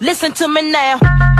Listen to me now.